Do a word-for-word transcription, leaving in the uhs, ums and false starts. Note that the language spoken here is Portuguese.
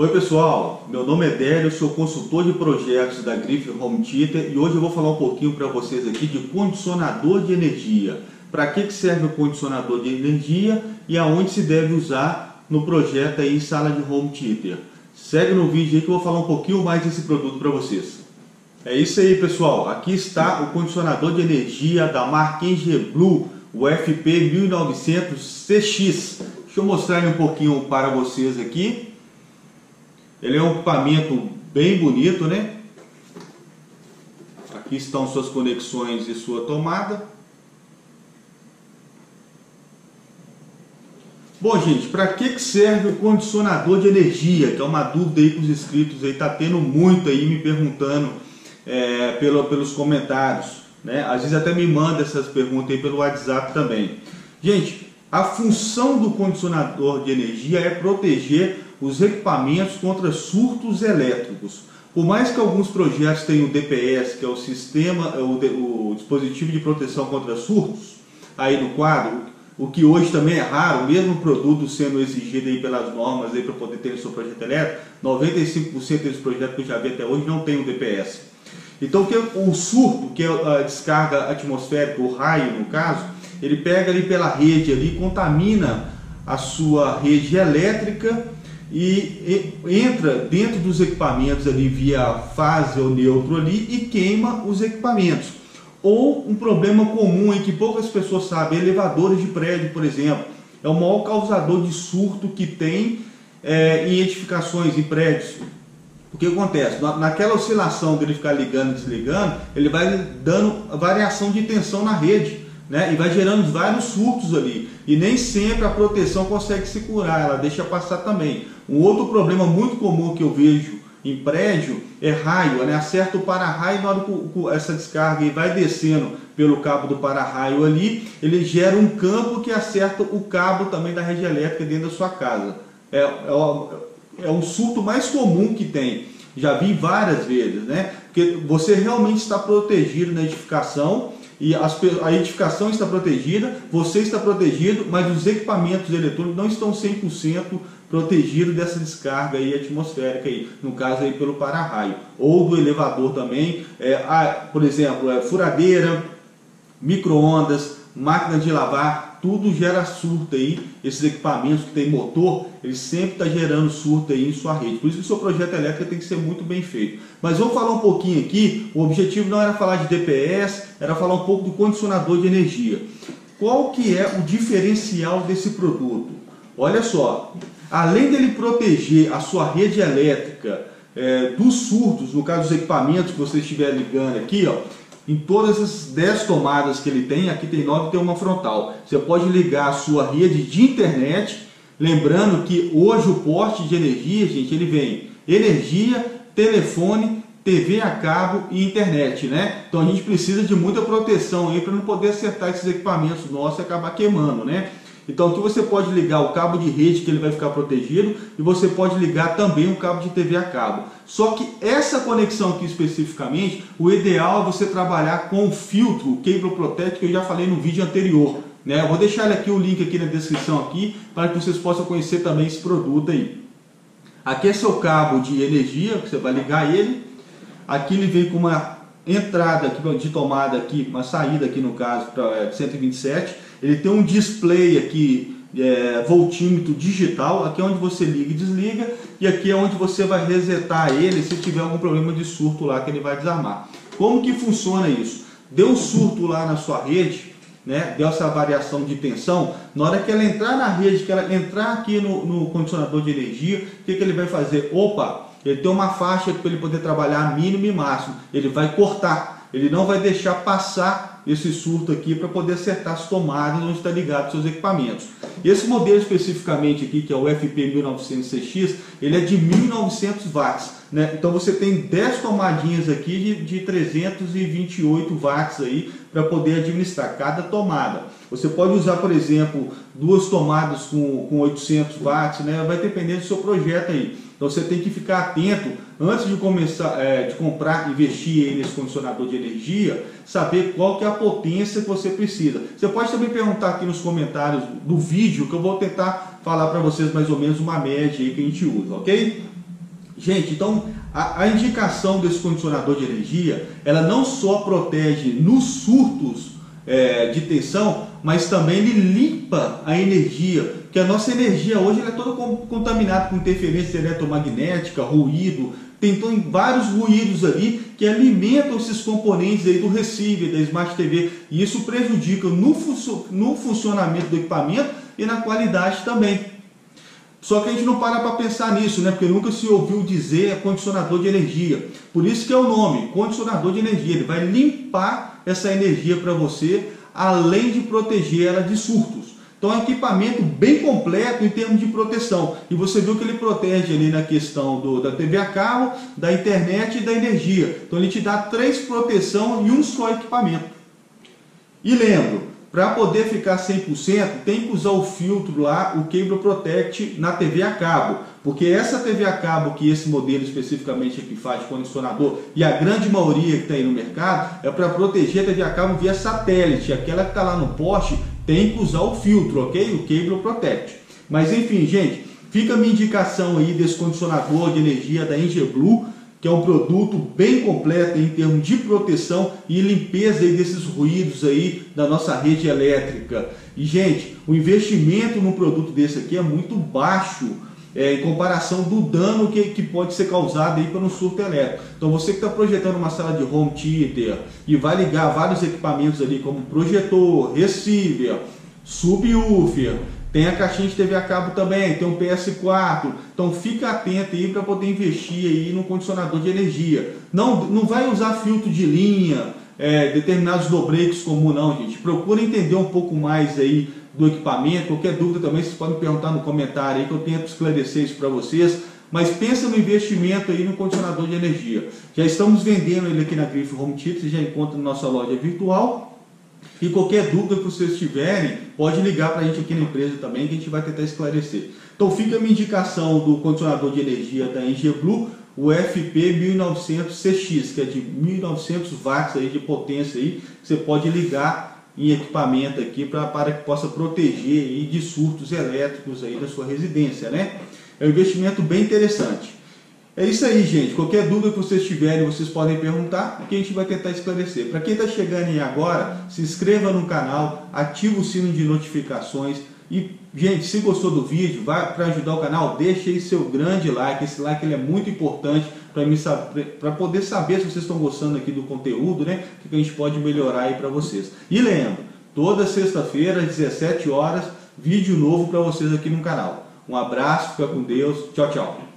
Oi pessoal, meu nome é Délio, sou consultor de projetos da Griffe Home Theater e hoje eu vou falar um pouquinho para vocês aqui de condicionador de energia. Para que serve o condicionador de energia e aonde se deve usar no projeto aí em sala de Home Theater. Segue no vídeo aí que eu vou falar um pouquinho mais desse produto para vocês. É isso aí pessoal, aqui está o condicionador de energia da marca Engie Blue, o F P mil e novecentos C X. Deixa eu mostrar ele um pouquinho para vocês aqui. Ele é um equipamento bem bonito, né? Aqui estão suas conexões e sua tomada. Bom, gente, para que que serve o condicionador de energia? Que é uma dúvida aí que os inscritos aí tá tendo muito aí, me perguntando é, pelo, pelos comentários, né? Às vezes até me manda essas perguntas aí pelo WhatsApp também. Gente, a função do condicionador de energia é proteger os equipamentos contra surtos elétricos. Por mais que alguns projetos tenham o D P S, que é o sistema, o, o dispositivo de proteção contra surtos, aí no quadro, o que hoje também é raro, mesmo o produto sendo exigido aí pelas normas para poder ter o seu projeto elétrico, noventa e cinco por cento dos projetos que eu já vi até hoje não tem o D P S. Então que o surto, que é a descarga atmosférica, o raio no caso, ele pega ali pela rede ali, contamina a sua rede elétrica e entra dentro dos equipamentos ali via fase ou neutro ali e queima os equipamentos. Ou um problema comum em que poucas pessoas sabem, elevadores de prédio, por exemplo, é o maior causador de surto que tem é, em edificações, em prédios. O que acontece? Naquela oscilação dele ficar ligando e desligando, ele vai dando variação de tensão na rede, né? E vai gerando vários surtos ali, e nem sempre a proteção consegue se curar, ela deixa passar também. Um outro problema muito comum que eu vejo em prédio é raio, né? Acerta o para-raio, na hora que essa descarga e vai descendo pelo cabo do para-raio ali, ele gera um campo que acerta o cabo também da rede elétrica dentro da sua casa. É, é, é um surto mais comum que tem, já vi várias vezes, né? Porque você realmente está protegido na edificação, e a edificação está protegida, você está protegido, mas os equipamentos eletrônicos não estão cem por cento protegidos dessa descarga aí atmosférica, aí, no caso aí pelo para-raio, ou do elevador também, é, a, por exemplo, é, furadeira, micro-ondas, máquina de lavar, tudo gera surto aí, esses equipamentos que tem motor, ele sempre está gerando surto aí em sua rede, por isso que o seu projeto elétrico tem que ser muito bem feito. Mas vamos falar um pouquinho aqui, o objetivo não era falar de D P S, era falar um pouco do condicionador de energia. Qual que é o diferencial desse produto? Olha só, além dele proteger a sua rede elétrica é, dos surtos, no caso dos equipamentos que você estiver ligando aqui, ó, em todas as dez tomadas que ele tem, aqui tem nove, tem uma frontal. Você pode ligar a sua rede de internet, lembrando que hoje o porte de energia, gente, ele vem energia, telefone, T V a cabo e internet, né? Então a gente precisa de muita proteção aí para não poder acertar esses equipamentos nossos e acabar queimando, né? Então aqui você pode ligar o cabo de rede que ele vai ficar protegido e você pode ligar também o cabo de T V a cabo. Só que essa conexão aqui especificamente, o ideal é você trabalhar com o filtro, o Cable Protect, que eu já falei no vídeo anterior, né? Eu vou deixar aqui o link aqui na descrição aqui para que vocês possam conhecer também esse produto aí. Aqui é seu cabo de energia, que você vai ligar ele. Aqui ele vem com uma entrada aqui de tomada aqui, uma saída aqui no caso para cento e vinte e sete. Ele tem um display aqui, é, voltímetro digital, aqui é onde você liga e desliga, e aqui é onde você vai resetar ele se tiver algum problema de surto lá que ele vai desarmar. Como que funciona isso? Deu surto lá na sua rede, né? Deu essa variação de tensão, na hora que ela entrar na rede, que ela entrar aqui no, no condicionador de energia, o que, que ele vai fazer? Opa, ele tem uma faixa para ele poder trabalhar mínimo e máximo, ele vai cortar. Ele não vai deixar passar esse surto aqui para poder acertar as tomadas onde está ligado os seus equipamentos. Esse modelo especificamente aqui, que é o F P mil e novecentos C X, ele é de mil e novecentos watts, né? Então você tem dez tomadinhas aqui de, de trezentos e vinte e oito watts aí para poder administrar cada tomada. Você pode usar, por exemplo, duas tomadas com, com oitocentos watts, né? Vai depender do seu projeto aí. Então você tem que ficar atento antes de começar, é, de comprar, investir nesse condicionador de energia, saber qual que é a potência que você precisa. Você pode também perguntar aqui nos comentários do vídeo que eu vou tentar falar para vocês mais ou menos uma média aí que a gente usa, ok? Gente, então a, a indicação desse condicionador de energia, ela não só protege nos surtos é, de tensão, mas também ele limpa a energia, que a nossa energia hoje ela é toda contaminada com interferência eletromagnética, ruído, tem então vários ruídos ali que alimentam esses componentes aí do receiver, da Smart T V, e isso prejudica no, funcio no funcionamento do equipamento e na qualidade também. Só que a gente não para para pensar nisso, né? Porque nunca se ouviu dizer condicionador de energia. Por isso que é o nome, condicionador de energia. Ele vai limpar essa energia para você, além de proteger ela de surtos. Então é um equipamento bem completo em termos de proteção. E você viu que ele protege ali na questão do, da T V a cabo, da internet e da energia. Então ele te dá três proteções em um só equipamento. E lembro, para poder ficar cem por cento, tem que usar o filtro lá, o Cable Protect na T V a cabo. Porque essa T V a cabo que esse modelo especificamente aqui faz de condicionador, e a grande maioria que está aí no mercado, é para proteger a T V a cabo via satélite. Aquela que está lá no poste, tem que usar o filtro, ok? O Cable Protect. Mas enfim, gente, fica a minha indicação aí desse condicionador de energia da Engie Blue, que é um produto bem completo em termos de proteção e limpeza aí desses ruídos aí da nossa rede elétrica. E, gente, o investimento num produto desse aqui é muito baixo é, em comparação do dano que, que pode ser causado aí por um surto elétrico. Então, você que está projetando uma sala de home theater e vai ligar vários equipamentos ali, como projetor, receiver, subwoofer, tem a caixinha de T V a cabo também, tem um P S quatro, então fica atento aí para poder investir aí no condicionador de energia. Não, não vai usar filtro de linha, é, determinados dobreques comum não, gente. Procura entender um pouco mais aí do equipamento. Qualquer dúvida também vocês podem perguntar no comentário aí que eu tento esclarecer isso para vocês. Mas pensa no investimento aí no condicionador de energia. Já estamos vendendo ele aqui na Griffe Home Theater, você já encontra na nossa loja virtual. E qualquer dúvida que vocês tiverem, pode ligar para a gente aqui na empresa também, que a gente vai tentar esclarecer. Então fica a minha indicação do condicionador de energia da Engie Blue, o F P mil e novecentos C X, que é de mil e novecentos watts aí de potência. Aí, você pode ligar em equipamento aqui pra, para que possa proteger aí de surtos elétricos aí da sua residência, né? É um investimento bem interessante. É isso aí, gente. Qualquer dúvida que vocês tiverem, vocês podem perguntar, que a gente vai tentar esclarecer. Para quem está chegando aí agora, se inscreva no canal, ativa o sino de notificações. E, gente, se gostou do vídeo, vai para ajudar o canal, deixa aí seu grande like. Esse like ele é muito importante para poder saber se vocês estão gostando aqui do conteúdo, né? O que a gente pode melhorar aí para vocês. E lembra, toda sexta-feira, às dezessete horas, vídeo novo para vocês aqui no canal. Um abraço, fica com Deus. Tchau, tchau.